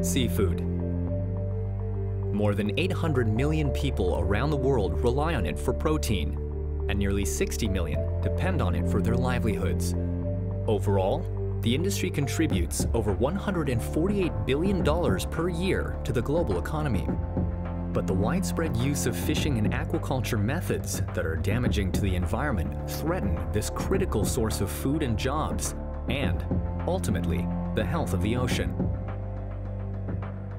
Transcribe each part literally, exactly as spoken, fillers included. Seafood. More than eight hundred million people around the world rely on it for protein, and nearly sixty million depend on it for their livelihoods. Overall, the industry contributes over one hundred forty-eight billion dollars per year to the global economy. But the widespread use of fishing and aquaculture methods that are damaging to the environment threaten this critical source of food and jobs, and ultimately, the health of the ocean.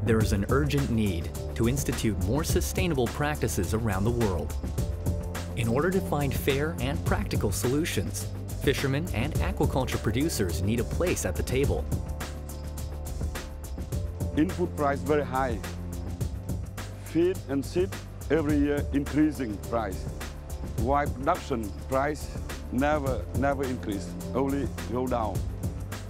There is an urgent need to institute more sustainable practices around the world. In order to find fair and practical solutions, fishermen and aquaculture producers need a place at the table. Input price very high. Feed and seed every year increasing price. Why production price never, never increase, only go down.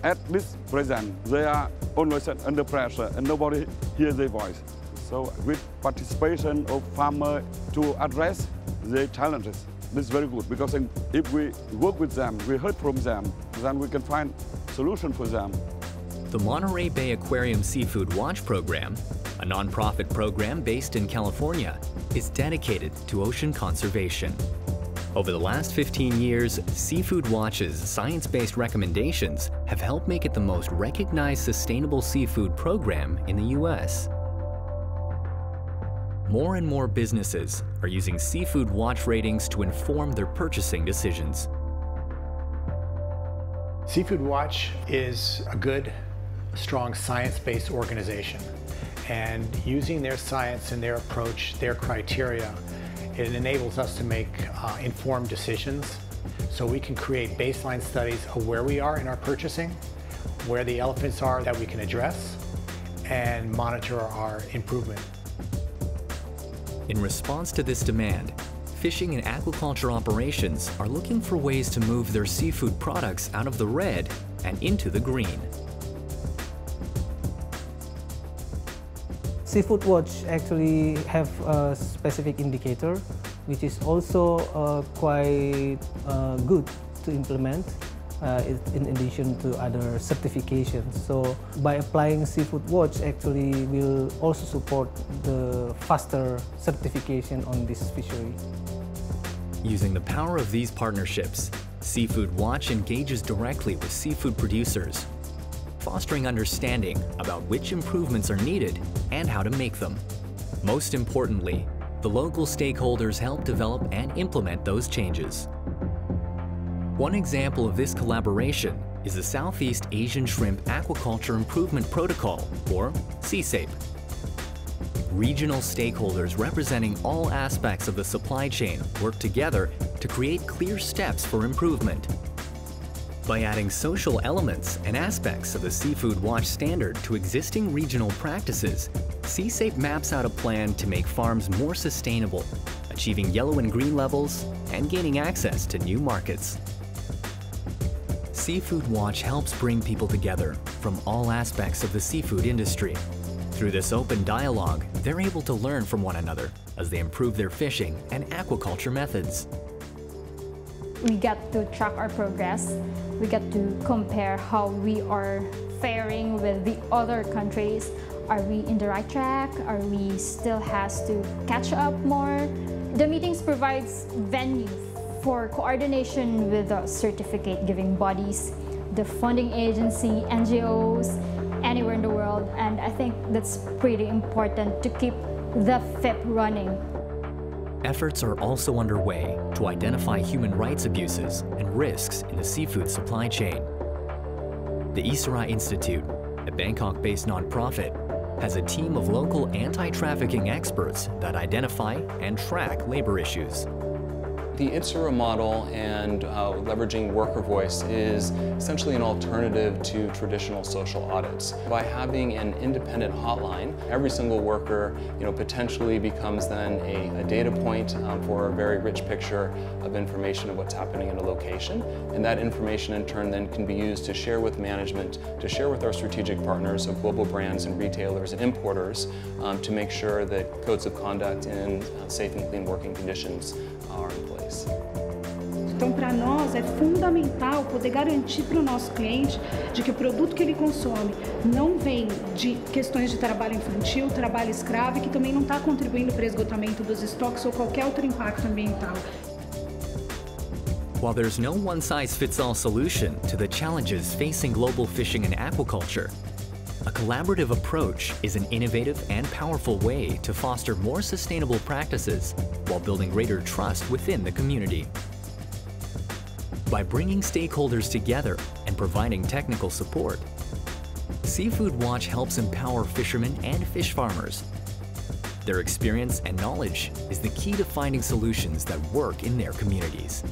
At this present, they are always under pressure and nobody hears their voice. So with participation of farmers to address their challenges, this is very good, because if we work with them, we heard from them, then we can find solution for them. The Monterey Bay Aquarium Seafood Watch program, a nonprofit program based in California, is dedicated to ocean conservation. Over the last fifteen years, Seafood Watch's science-based recommendations have helped make it the most recognized sustainable seafood program in the U S More and more businesses are using Seafood Watch ratings to inform their purchasing decisions. Seafood Watch is a good, strong, science-based organization, and using their science and their approach, their criteria, it enables us to make uh, informed decisions, so we can create baseline studies of where we are in our purchasing, where the elephants are that we can address, and monitor our improvement. In response to this demand, fishing and aquaculture operations are looking for ways to move their seafood products out of the red and into the green. Seafood Watch actually have a specific indicator, which is also uh, quite uh, good to implement uh, in addition to other certifications. So by applying Seafood Watch, actually will also support the faster certification on this fishery. Using the power of these partnerships, Seafood Watch engages directly with seafood producers, fostering understanding about which improvements are needed and how to make them. Most importantly, the local stakeholders help develop and implement those changes. One example of this collaboration is the Southeast Asian Shrimp Aquaculture Improvement Protocol, or SEASAPE. Regional stakeholders representing all aspects of the supply chain work together to create clear steps for improvement. By adding social elements and aspects of the Seafood Watch standard to existing regional practices, SEASAPE maps out a plan to make farms more sustainable, achieving yellow and green levels and gaining access to new markets. Seafood Watch helps bring people together from all aspects of the seafood industry. Through this open dialogue, they're able to learn from one another as they improve their fishing and aquaculture methods. We get to track our progress. We get to compare how we are faring with the other countries. Are we in the right track? Are we still has to catch up more? The meetings provides venue for coordination with the certificate-giving bodies, the funding agency, N G Os, anywhere in the world. And I think that's pretty important to keep the F I P running. Efforts are also underway to identify human rights abuses and risks in the seafood supply chain. The Issara Institute, a Bangkok-based nonprofit, has a team of local anti-trafficking experts that identify and track labor issues. The ITSERA model and uh, leveraging worker voice is essentially an alternative to traditional social audits. By having an independent hotline, every single worker, you know, potentially becomes then a, a data point um, for a very rich picture of information of what's happening at a location. And that information in turn then can be used to share with management, to share with our strategic partners of global brands and retailers and importers um, to make sure that codes of conduct and uh, safe and clean working conditions are in place. Então, para nós é fundamental poder garantir para o nosso cliente de que o produto que ele consome não vem de questões de trabalho infantil, trabalho escravo e que também não está contribuindo para o esgotamento dos estoques ou qualquer outro impacto ambiental. While there's no one-size-fits-all solution to the challenges facing global fishing and aquaculture, a collaborative approach is an innovative and powerful way to foster more sustainable practices while building greater trust within the community. By bringing stakeholders together and providing technical support, Seafood Watch helps empower fishermen and fish farmers. Their experience and knowledge is the key to finding solutions that work in their communities.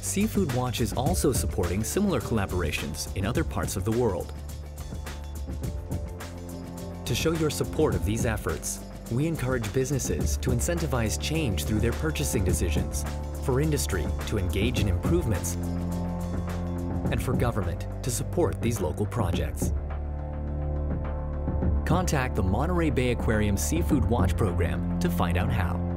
Seafood Watch is also supporting similar collaborations in other parts of the world. To show your support of these efforts, we encourage businesses to incentivize change through their purchasing decisions, for industry to engage in improvements, and for government to support these local projects. Contact the Monterey Bay Aquarium Seafood Watch program to find out how.